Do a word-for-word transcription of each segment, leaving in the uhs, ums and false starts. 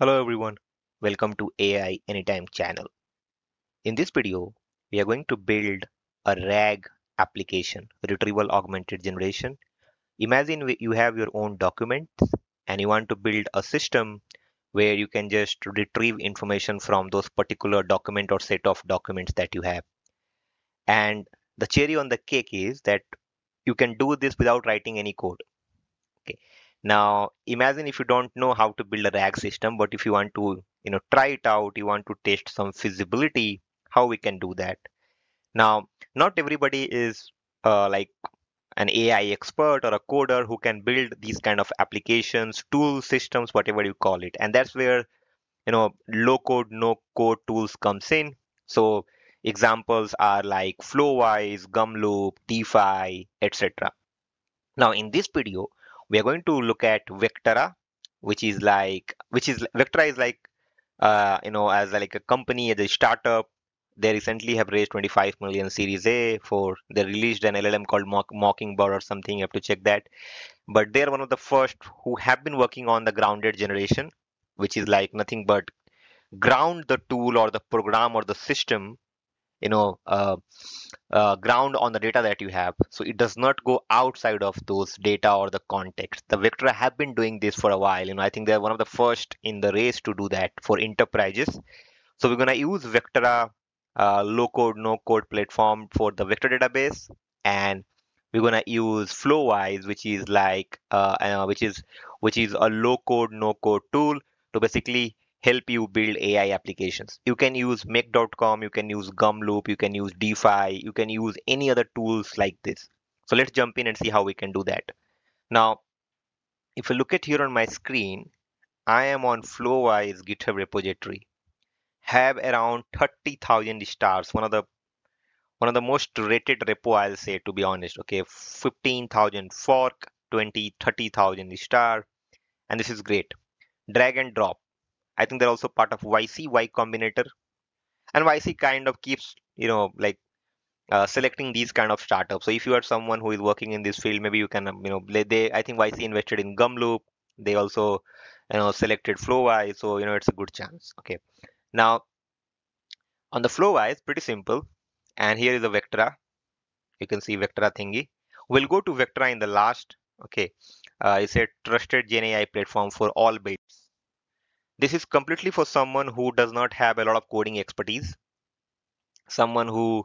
Hello everyone, welcome to A I Anytime channel. In this video, we are going to build a RAG application, Retrieval Augmented Generation. Imagine you have your own documents and you want to build a system where you can just retrieve information from those particular document or set of documents that you have. And the cherry on the cake is that you can do this without writing any code. Okay. Now, imagine if you don't know how to build a RAG system, but if you want to, you know, try it out, you want to test some feasibility, how we can do that. Now, not everybody is uh, like an A I expert or a coder who can build these kind of applications, tools, systems, whatever you call it. And that's where, you know, low code, no code tools comes in. So examples are like Flowise, Gumloop, Dify, et cetera. Now, in this video, we are going to look at Vectara, which is like, which is Vectara is like, uh, you know, as like a company, as a startup. They recently have raised twenty-five million Series A for, they released an L L M called Mock, Mockingbird or something. You have to check that. But they're one of the first who have been working on the grounded generation, which is like nothing but ground the tool or the program or the system, you know, uh, uh, ground on the data that you have. So it does not go outside of those data or the context. The Vectara have been doing this for a while. You know, I think they're one of the first in the race to do that for enterprises. So we're going to use Vectara uh, low code, no code platform for the Vectara database. And we're going to use Flowise, which is like, uh, uh, which is, which is a low code, no code tool to basically help you build A I applications. You can use make dot com, you can use Gumloop, you can use Dify, you can use any other tools like this. So let's jump in and see how we can do that. Now, if you look at here on my screen, I am on Flowise GitHub repository, have around thirty thousand stars, one of the one of the most rated repo, I'll say, to be honest. Okay, fifteen thousand fork, twenty, thirty thousand star, and this is great. Drag and drop. I think they're also part of Y C, Y Combinator, and Y C kind of keeps, you know, like uh, selecting these kind of startups. So if you are someone who is working in this field, maybe you can, you know, they, I think Y C invested in Gumloop. They also, you know, selected Flowise. So, you know, it's a good chance. Okay. Now on the Flowise, pretty simple. And here is the Vectara. You can see Vectara thingy. We'll go to Vectara in the last. Okay. Uh, it's a trusted Gen A I platform for all builds. This is completely for someone who does not have a lot of coding expertise. Someone who,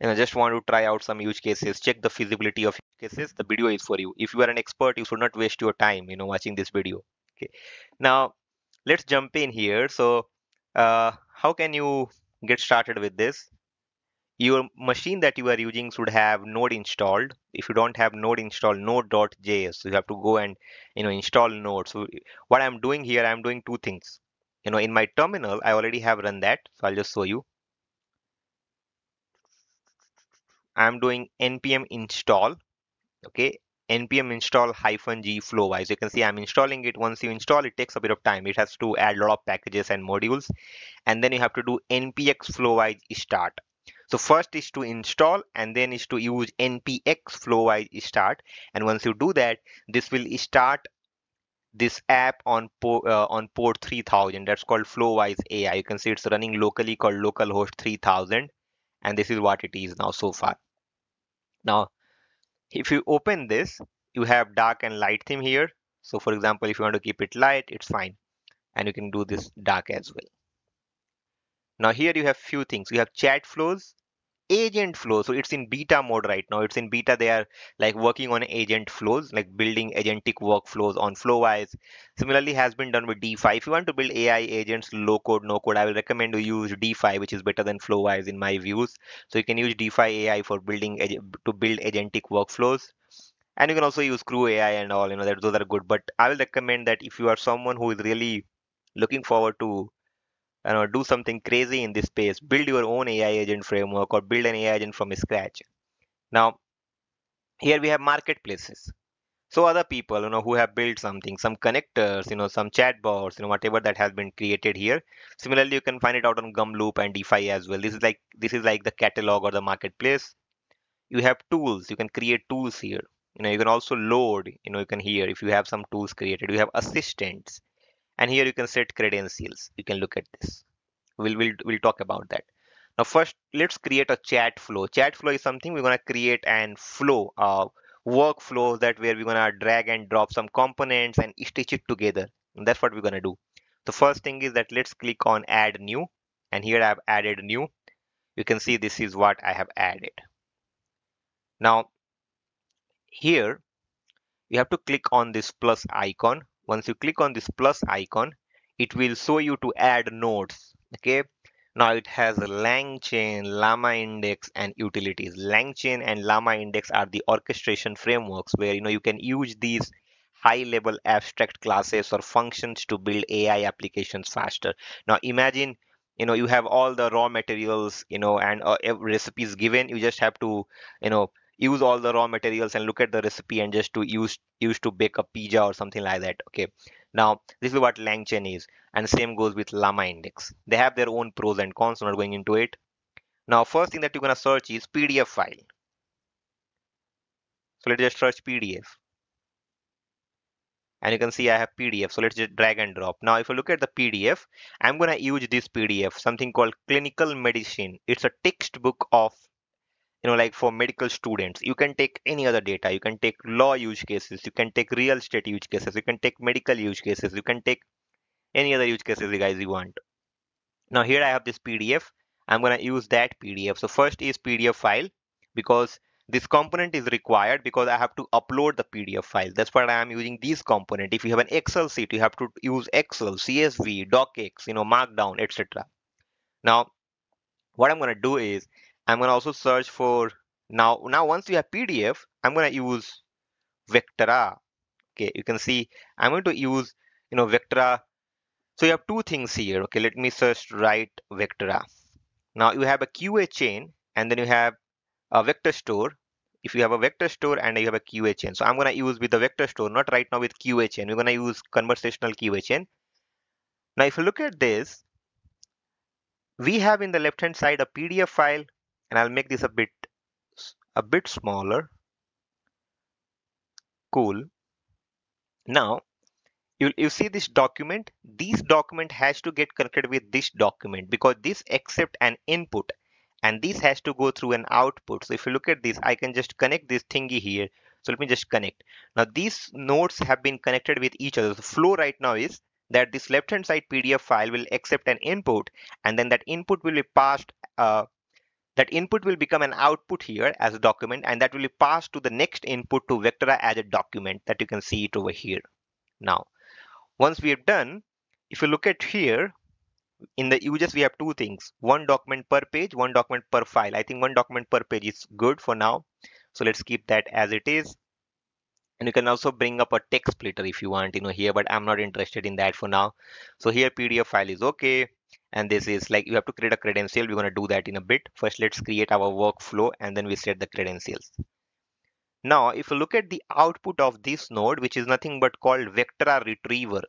you know, just want to try out some use cases, check the feasibility of use cases. The video is for you. If you are an expert, you should not waste your time, you know, watching this video. Okay. Now let's jump in here. So uh, how can you get started with this? Your machine that you are using should have Node installed. If you don't have Node installed, node dot J S, so you have to go and, you know, install Node. So what I'm doing here, I'm doing two things. You know, in my terminal, I already have run that. So I'll just show you. I'm doing npm install. Okay, npm install hyphen g Flowise. You can see I'm installing it. Once you install, it takes a bit of time. It has to add a lot of packages and modules, and then you have to do npx Flowise start. So first is to install, and then is to use npx Flowise start. And once you do that, this will start this app on port, uh, on port three thousand. That's called Flowise A I. You can see it's running locally, called localhost three thousand. And this is what it is now so far. Now, if you open this, you have dark and light theme here. So for example, if you want to keep it light, it's fine. And you can do this dark as well. Now here you have few things. You have chat flows, agent flows. So it's in beta mode right now. It's in beta. They are like working on agent flows, like building agentic workflows on Flowise. Similarly has been done with Dify. If you want to build A I agents, low code, no code, I will recommend you use Dify, which is better than Flowise in my views. So you can use Dify A I for building to build agentic workflows. And you can also use Crew A I and all, you know, that those are good. But I will recommend that if you are someone who is really looking forward to, you know, do something crazy in this space, build your own A I agent framework or build an A I agent from scratch. Now, here we have marketplaces. So other people, you know, who have built something, some connectors, you know, some chatbots, you know, whatever that has been created here. Similarly, you can find it out on Gumloop and Dify as well. This is like, this is like the catalog or the marketplace. You have tools. You can create tools here. You know, you can also load, you know, you can here if you have some tools created. You have assistants. And here you can set credentials. You can look at this. We'll, we'll, we'll talk about that. Now, first, let's create a chat flow. Chat flow is something we're going to create and flow uh, workflow that where we're going to drag and drop some components and stitch it together. And that's what we're going to do. The first thing is that let's click on add new. And here I've added new. You can see this is what I have added. Now, here you have to click on this plus icon. Once you click on this plus icon, it will show you to add nodes. Okay. Now it has LangChain, Llama Index, and utilities. LangChain and Llama Index are the orchestration frameworks where you know you can use these high-level abstract classes or functions to build A I applications faster. Now imagine you know you have all the raw materials you know and uh, recipes given. You just have to you know use all the raw materials and look at the recipe and just to use use to bake a pizza or something like that. Okay. Now, this is what LangChain is, and same goes with Llama Index. They have their own pros and cons, so not going into it. Now, first thing that you're going to search is P D F file. So let's just search P D F. And you can see I have P D F, so let's just drag and drop. Now, if you look at the P D F, I'm going to use this P D F, something called Clinical Medicine. It's a textbook of, you know, like for medical students. You can take any other data. You can take law use cases. You can take real estate use cases. You can take medical use cases. You can take any other use cases you guys you want. Now here I have this P D F. I'm going to use that P D F. So first is P D F file, because this component is required because I have to upload the P D F file. That's why I am using these component. If you have an Excel sheet, you have to use Excel, C S V, docx, you know, markdown, et cetera. Now, what I'm going to do is I'm going to also search for now. Now, once you have P D F, I'm going to use Vectara. Okay, you can see I'm going to use, you know, Vectara. So you have two things here. Okay, let me search right Vectara. Now you have a Q A chain and then you have a vector store. If you have a vector store and you have a Q A chain. So I'm going to use with the vector store, not right now with Q A chain. We're going to use conversational Q A chain. Now, if you look at this, we have in the left hand side a P D F file. And I'll make this a bit a bit smaller. Cool. Now you you see this document. This document has to get connected with this document because this accepts an input and this has to go through an output. So if you look at this, I can just connect this thingy here. So let me just connect. Now these nodes have been connected with each other. The flow right now is that this left hand side P D F file will accept an input and then that input will be passed. Uh, That input will become an output here as a document, and that will be passed to the next input to Vectara as a document that you can see it over here. Now, once we have done, if you look at here in the users, we have two things: one document per page, one document per file. I think one document per page is good for now. So let's keep that as it is. And you can also bring up a text splitter if you want, you know, here, but I'm not interested in that for now. So here P D F file is okay. And this is like you have to create a credential. We're going to do that in a bit. First, let's create our workflow and then we set the credentials. Now, if you look at the output of this node, which is nothing but called Vectara Retriever,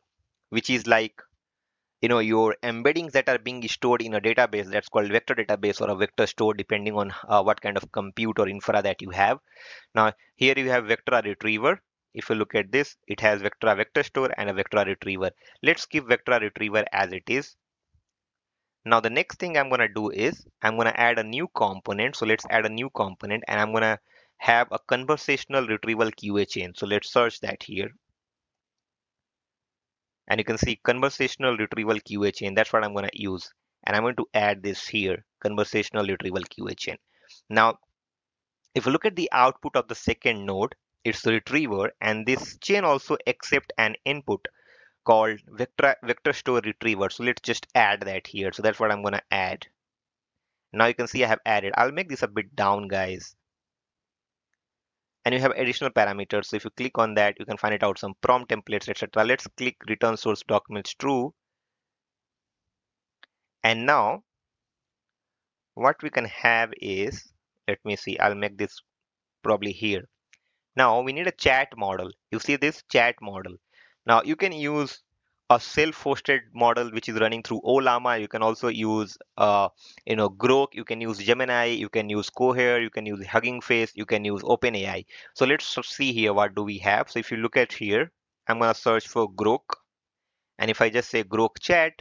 which is like, you know, your embeddings that are being stored in a database that's called vector database or a vector store, depending on uh, what kind of compute or infra that you have. Now, here you have Vectara Retriever. If you look at this, it has Vectara Vector Store and a Vectara Retriever. Let's keep Vectara Retriever as it is. Now, the next thing I'm going to do is I'm going to add a new component. So let's add a new component and I'm going to have a conversational retrieval Q A chain. So let's search that here. And you can see conversational retrieval Q A chain. That's what I'm going to use. And I'm going to add this here, conversational retrieval Q A chain. Now, if you look at the output of the second node, it's the retriever. And this chain also accepts an input called vector vector store retriever. So let's just add that here. So that's what I'm gonna add. Now you can see I have added. I'll make this a bit down, guys. And you have additional parameters. So if you click on that, you can find it out, some prompt templates, et cetera. Let's click return source documents true. And now what we can have is, let me see, I'll make this probably here. Now we need a chat model. You see this chat model. Now you can use a self-hosted model which is running through Ollama. You can also use, uh, you know, Groq. You can use Gemini. You can use Cohere. You can use Hugging Face. You can use OpenAI. So let's see here what do we have. So if you look at here, I'm gonna search for Groq, And if I just say Groq chat,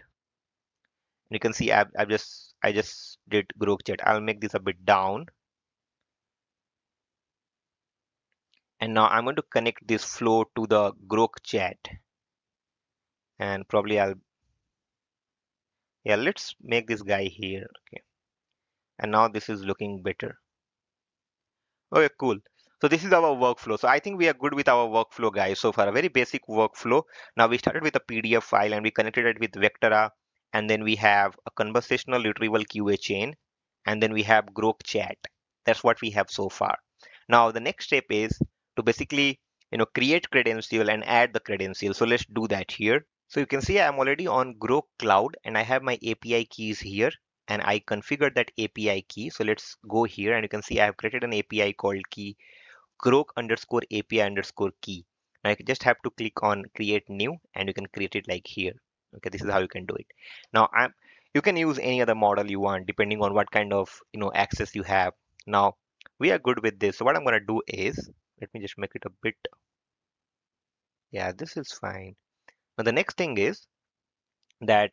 you can see I've, I've just I just did Groq chat. I'll make this a bit down. And now I'm going to connect this flow to the Groq chat, and probably I'll yeah let's make this guy here. Okay, and now this is looking better. Okay, cool. So this is our workflow. So I think we are good with our workflow, guys. So for a very basic workflow, now we started with a P D F file and we connected it with Vectara, and then we have a conversational retrieval Q A chain, and then we have Groq chat. That's what we have so far. Now the next step is to basically, you know, create credential and add the credential. So let's do that here. So you can see I'm already on Groq Cloud and I have my A P I keys here, and I configured that A P I key. So let's go here and you can see I have created an A P I called key Groq underscore A P I underscore key. Now you just have to click on create new and you can create it like here. Okay, this is how you can do it. Now I'm, you can use any other model you want depending on what kind of, you know, access you have. Now we are good with this. So what I'm going to do is, let me just make it a bit. Yeah, this is fine. Now the next thing is that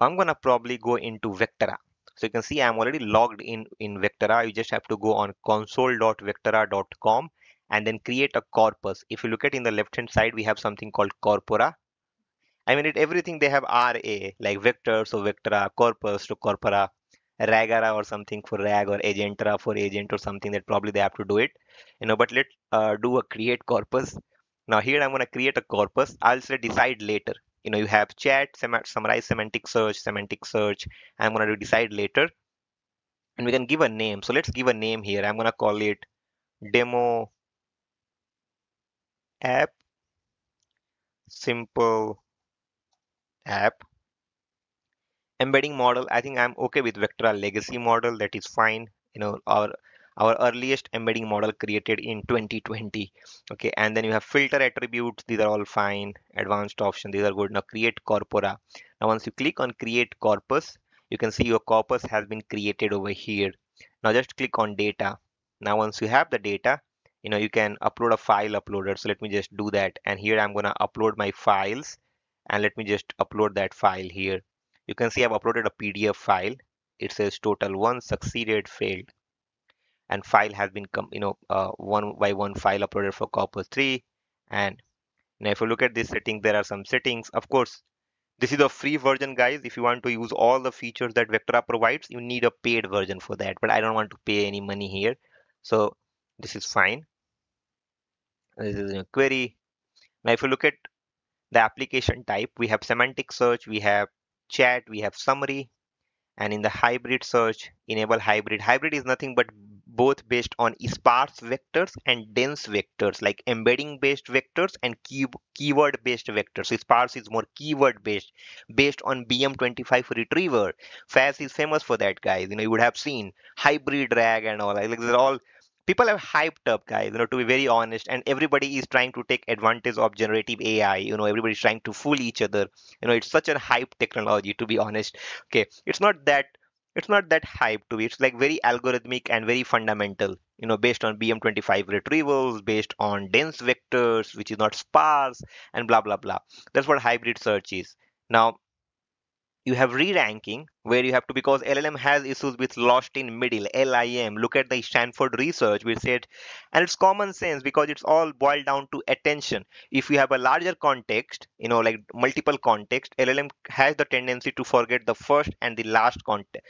I'm going to probably go into Vectara. So you can see I'm already logged in in Vectara. You just have to go on console dot vectara dot com and then create a corpus. If you look at in the left hand side, we have something called corpora. I mean, it everything they have R A, like vectors or Vectara, corpus to corpora, ragara or something for rag, or agentara for agent or something that probably they have to do it, you know. But let's uh, do a create corpus. Now here I'm going to create a corpus. I'll say decide later, you know. You have chat, summarize, semantic search, semantic search. I'm going to do decide later, and we can give a name. So let's give a name here. I'm going to call it demo app, simple app. Embedding model, I think I'm okay with Vectara legacy model. That is fine. You know, our our earliest embedding model created in twenty twenty. Okay, and then you have filter attributes. These are all fine. Advanced option. These are good. Now create corpora. Now once you click on create corpus, you can see your corpus has been created over here. Now just click on data. Now once you have the data, you know, you can upload a file uploader. So let me just do that. And here I'm gonna upload my files, and let me just upload that file here. You can see I've uploaded a P D F file. It says total one, succeeded, failed, and file has been come, you know, uh, one by one file uploaded for corpus three. And now if you look at this setting, there are some settings. Of course, this is a free version, guys. If you want to use all the features that Vectara provides, you need a paid version for that, but I don't want to pay any money here. So this is fine. This is a query. Now if you look at the application type, we have semantic search, we have chat, we have summary, and in the hybrid search, enable hybrid. Hybrid is nothing but both based on sparse vectors and dense vectors, like embedding based vectors and key keyword based vectors. So sparse is more keyword based, based on B M twenty-five retriever. F A S is famous for that, guys. You know, you would have seen hybrid rag and all. Like these are all people have hyped up, guys, you know, to be very honest. And everybody is trying to take advantage of generative A I. You know, everybody's trying to fool each other. You know, it's such a hype technology, to be honest. Okay, it's not that it's not that hype to be. It's like very algorithmic and very fundamental, you know, based on B M twenty-five retrievals, based on dense vectors, which is not sparse, and blah, blah, blah. That's what hybrid search is. Now, you have re-ranking, where you have to, because L L M has issues with lost in middle, L I M. Look at the Stanford research, we said, and it's common sense because it's all boiled down to attention. If you have a larger context, you know, like multiple context, L L M has the tendency to forget the first and the last context.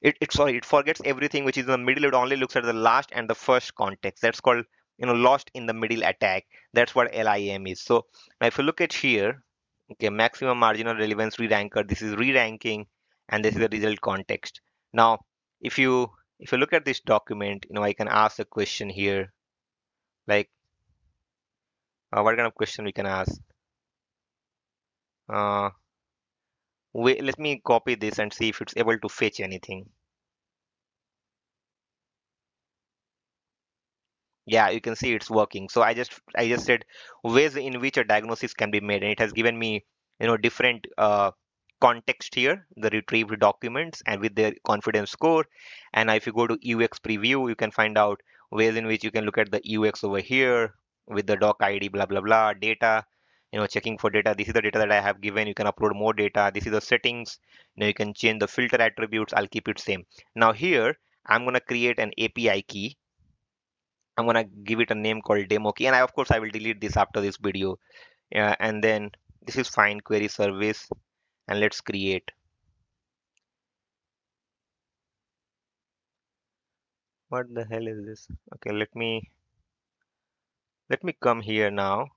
It, it sorry, it forgets everything which is in the middle. It only looks at the last and the first context. That's called, you know, lost in the middle attack. That's what L I M is. So now if you look at here, okay, maximum marginal relevance re-ranker, this is re-ranking, and this is the result context. Now if you if you look at this document, you know, I can ask a question here, like uh, what kind of question we can ask. Uh, wait, let me copy this and see if it's able to fetch anything. Yeah, you can see it's working. So I just I just said ways in which a diagnosis can be made, and it has given me, you know, different uh, context here, the retrieved documents and with their confidence score. And if you go to U X preview, you can find out ways in which you can look at the U X over here with the doc I D, blah blah blah, data, you know, checking for data. This is the data that I have given. You can upload more data. This is the settings. Now you can change the filter attributes. I'll keep it same. Now here, I'm going to create an A P I key. I'm going to give it a name called demo key. And I, of course, I will delete this after this video. Uh, and then this is find query service. And let's create. What the hell is this? Okay, let me let me come here now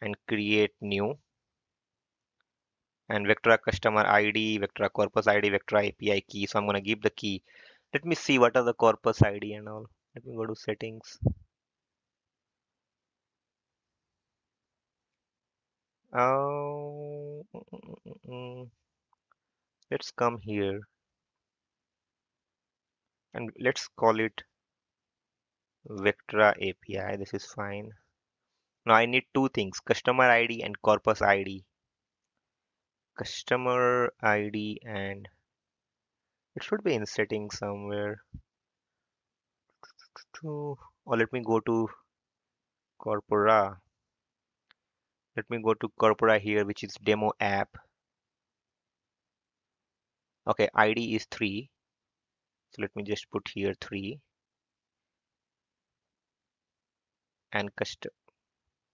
and create new, and Vectara customer I D, Vectara corpus I D, Vectara A P I key. So I'm gonna give the key. Let me see what are the corpus I D and all. Let me go to settings. Oh, let's come here and let's call it Vectara A P I. This is fine. Now I need two things, customer I D and corpus I D. Customer I D, and it should be in settings somewhere. Or let me go to corpora. Let me go to corpora here, which is demo app. Okay, I D is three. So let me just put here three. And custom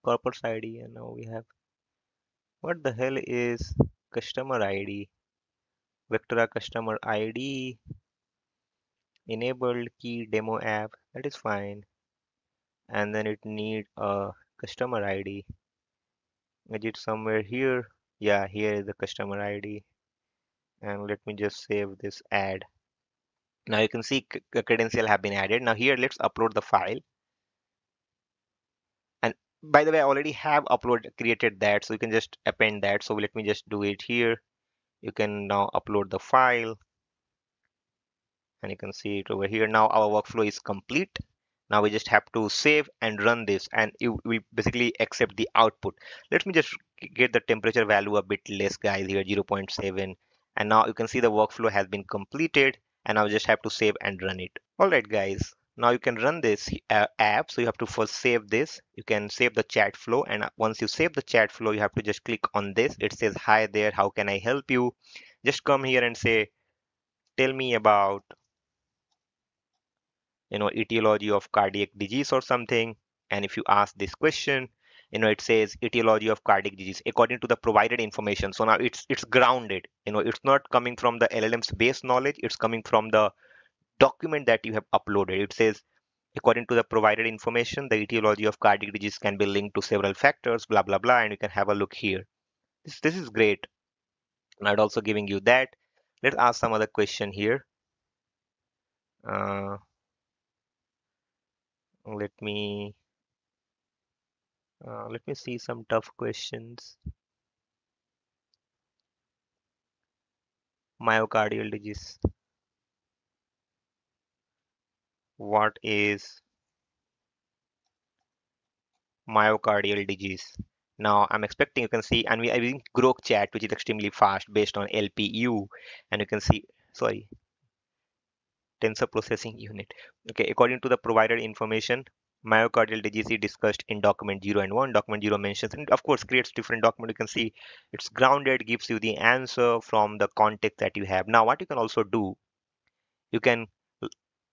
corpus I D, and now we have, what the hell is customer I D? Vectara customer I D, enabled key demo app, that is fine. And then it need a customer I D. Is it somewhere here? Yeah, here is the customer I D. And let me just save this add. Now you can see a credential have been added. Now here, let's upload the file. And by the way, I already have upload created that, so you can just append that. So let me just do it here. You can now upload the file. And you can see it over here. Now our workflow is complete. Now we just have to save and run this, and it will basically accept the output. Let me just get the temperature value a bit less, guys, here zero point seven. And now you can see the workflow has been completed, and now we just have to save and run it. All right, guys, now you can run this uh, app. So you have to first save this. You can save the chat flow. And once you save the chat flow, you have to just click on this. It says, hi there, how can I help you? Just come here and say, tell me about, you know, etiology of cardiac disease or something. And if you ask this question, you know, it says etiology of cardiac disease according to the provided information. So now it's it's grounded, you know, it's not coming from the L L M's base knowledge. It's coming from the document that you have uploaded. It says, according to the provided information, the etiology of cardiac disease can be linked to several factors, blah, blah, blah. And you can have a look here. This, this is great. Not also giving you that. Let's ask some other question here. Uh, Let me uh, let me see some tough questions. Myocardial disease. What is myocardial disease? Now I'm expecting, you can see, and we are using Groq chat, which is extremely fast based on L P U, and you can see, sorry. Tensor processing unit. Okay, according to the provided information, myocardial disease is discussed in document zero and one. Document zero mentions, and of course creates different document. You can see it's grounded, gives you the answer from the context that you have. Now what you can also do, you can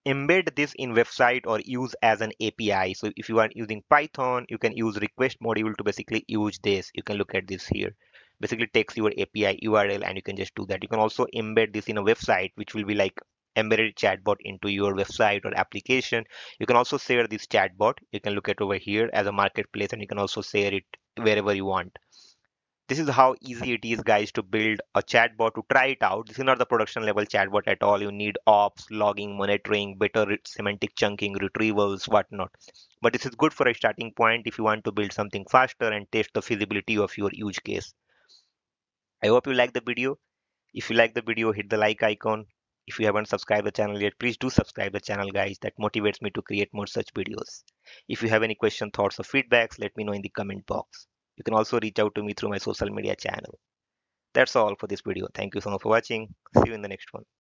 embed this in website or use as an A P I. So if you are using Python, you can use request module to basically use this. You can look at this here. Basically takes your A P I U R L and you can just do that. You can also embed this in a website, which will be like embedded chatbot into your website or application. You can also share this chatbot. You can look at over here as a marketplace, and you can also share it wherever you want. This is how easy it is, guys, to build a chatbot, to try it out. This is not the production level chatbot at all. You need ops, logging, monitoring, better semantic chunking, retrievals, whatnot. But this is good for a starting point if you want to build something faster and test the feasibility of your use case. I hope you like the video. If you like the video, hit the like icon. If you haven't subscribed the channel yet, please do subscribe the channel, guys. That motivates me to create more such videos. If you have any questions, thoughts, or feedbacks, let me know in the comment box. You can also reach out to me through my social media channel. That's all for this video. Thank you so much for watching. See you in the next one.